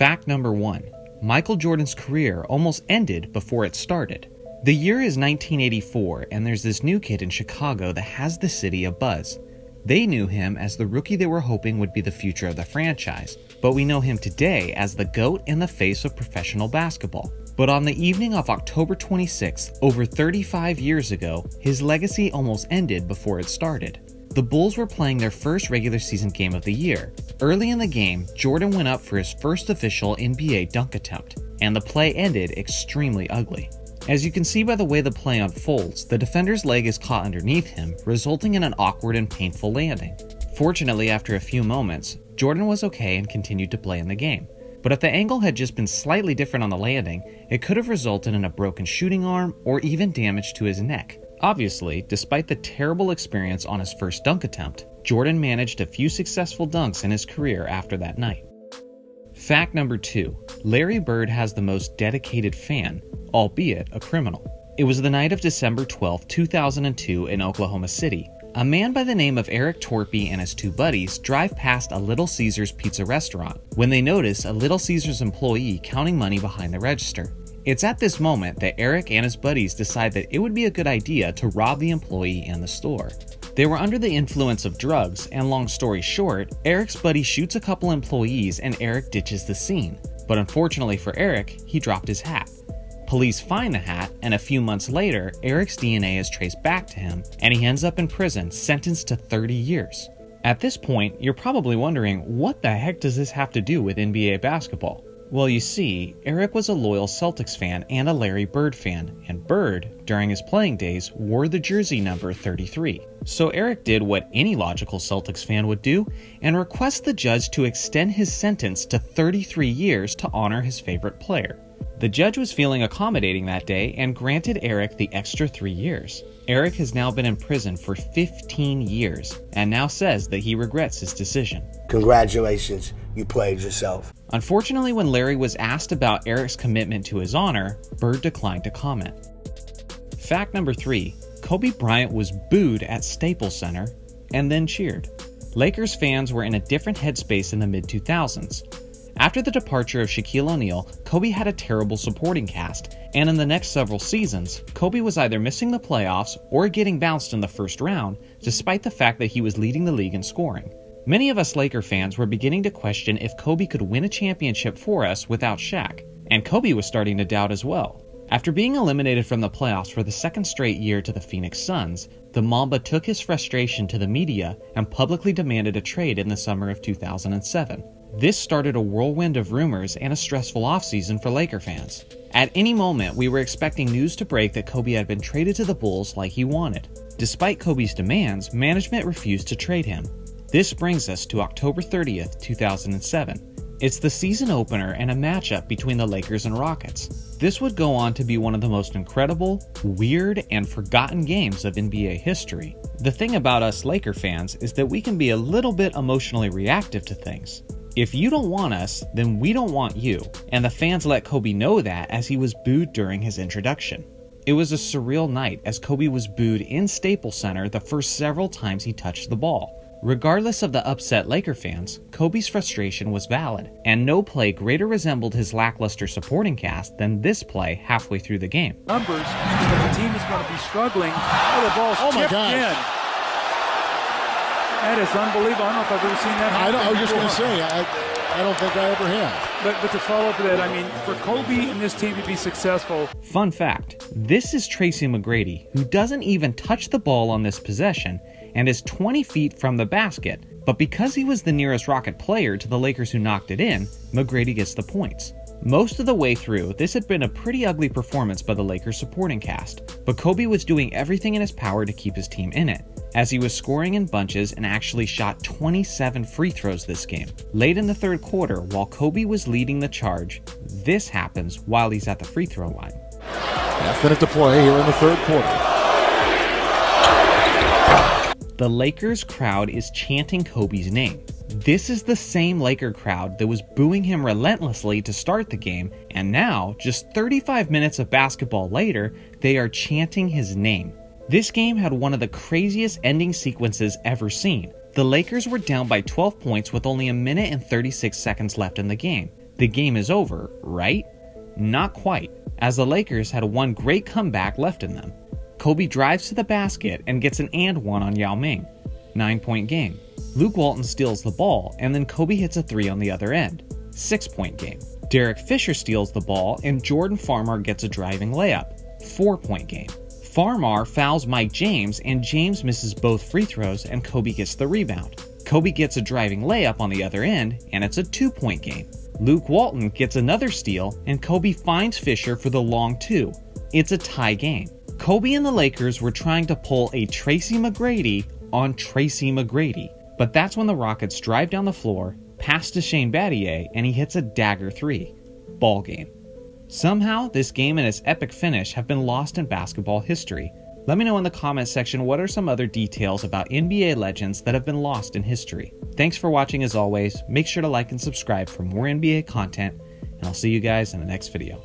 Fact number 1. Michael Jordan's career almost ended before it started. The year is 1984, and there's this new kid in Chicago that has the city abuzz. They knew him as the rookie they were hoping would be the future of the franchise, but we know him today as the GOAT and the face of professional basketball. But on the evening of October 26th, over 35 years ago, his legacy almost ended before it started. The Bulls were playing their first regular season game of the year. Early in the game, Jordan went up for his first official NBA dunk attempt, and the play ended extremely ugly. As you can see by the way the play unfolds, the defender's leg is caught underneath him, resulting in an awkward and painful landing. Fortunately, after a few moments, Jordan was okay and continued to play in the game. But if the angle had just been slightly different on the landing, it could have resulted in a broken shooting arm or even damage to his neck. Obviously, despite the terrible experience on his first dunk attempt, Jordan managed a few successful dunks in his career after that night. Fact number 2. Larry Bird has the most dedicated fan, albeit a criminal. It was the night of December 12, 2002 in Oklahoma City. A man by the name of Eric Torpy and his two buddies drive past a Little Caesars pizza restaurant when they notice a Little Caesars employee counting money behind the register. It's at this moment that Eric and his buddies decide that it would be a good idea to rob the employee and the store. They were under the influence of drugs, and long story short, Eric's buddy shoots a couple employees and Eric ditches the scene. But unfortunately for Eric, he dropped his hat. Police find the hat, and a few months later, Eric's DNA is traced back to him, and he ends up in prison, sentenced to 30 years. At this point, you're probably wondering, what the heck does this have to do with NBA basketball? Well, you see, Eric was a loyal Celtics fan and a Larry Bird fan, and Bird, during his playing days, wore the jersey number 33. So Eric did what any logical Celtics fan would do and request the judge to extend his sentence to 33 years to honor his favorite player. The judge was feeling accommodating that day and granted Eric the extra 3 years. Eric has now been in prison for 15 years and now says that he regrets his decision. Congratulations, you played yourself. Unfortunately, when Larry was asked about Eric's commitment to his honor, Bird declined to comment. Fact number 3. Kobe Bryant was booed at Staples Center and then cheered. Lakers fans were in a different headspace in the mid-2000s. After the departure of Shaquille O'Neal, Kobe had a terrible supporting cast, and in the next several seasons, Kobe was either missing the playoffs or getting bounced in the first round, despite the fact that he was leading the league in scoring. Many of us Laker fans were beginning to question if Kobe could win a championship for us without Shaq, and Kobe was starting to doubt as well. After being eliminated from the playoffs for the second straight year to the Phoenix Suns, the Mamba took his frustration to the media and publicly demanded a trade in the summer of 2007. This started a whirlwind of rumors and a stressful offseason for Laker fans. At any moment, we were expecting news to break that Kobe had been traded to the Bulls like he wanted. Despite Kobe's demands, management refused to trade him. This brings us to October 30th, 2007. It's the season opener and a matchup between the Lakers and Rockets. This would go on to be one of the most incredible, weird, and forgotten games of NBA history. The thing about us Laker fans is that we can be a little bit emotionally reactive to things. If you don't want us, then we don't want you, and the fans let Kobe know that as he was booed during his introduction. It was a surreal night as Kobe was booed in Staples Center the first several times he touched the ball. Regardless of the upset Laker fans, Kobe's frustration was valid, and no play greater resembled his lackluster supporting cast than this play halfway through the game. Numbers, but the team is going to be struggling. Oh, the ball's tipped in. That is unbelievable. I don't know if I've ever seen that happen. I was just going to say, I don't think I ever have. But to follow up with that, I mean, for Kobe and this team to be successful. Fun fact, this is Tracy McGrady, who doesn't even touch the ball on this possession and is 20 feet from the basket. But because he was the nearest Rocket player to the Lakers who knocked it in, McGrady gets the points. Most of the way through, this had been a pretty ugly performance by the Lakers supporting cast, but Kobe was doing everything in his power to keep his team in it, as he was scoring in bunches and actually shot 27 free throws this game. Late in the third quarter, while Kobe was leading the charge, this happens while he's at the free throw line. That's been at the play here in the third quarter. The Lakers crowd is chanting Kobe's name. This is the same Laker crowd that was booing him relentlessly to start the game, and now, just 35 minutes of basketball later, they are chanting his name. This game had one of the craziest ending sequences ever seen. The Lakers were down by 12 points with only a minute and 36 seconds left in the game. the game is over, right? Not quite, as the Lakers had one great comeback left in them. Kobe drives to the basket and gets an and one on Yao Ming. 9-point game. Luke Walton steals the ball, and then Kobe hits a three on the other end. 6-point game. Derek Fisher steals the ball, and Jordan Farmar gets a driving layup. 4-point game. Farmar fouls Mike James, and James misses both free throws, and Kobe gets the rebound. Kobe gets a driving layup on the other end, and it's a 2-point game. Luke Walton gets another steal, and Kobe finds Fisher for the long two. It's a tie game. Kobe and the Lakers were trying to pull a Tracy McGrady on Tracy McGrady, but that's when the Rockets drive down the floor, pass to Shane Battier, and he hits a dagger three. Ball game. Somehow, this game and its epic finish have been lost in basketball history. Let me know in the comments section what are some other details about NBA legends that have been lost in history. Thanks for watching as always. Make sure to like and subscribe for more NBA content, and I'll see you guys in the next video.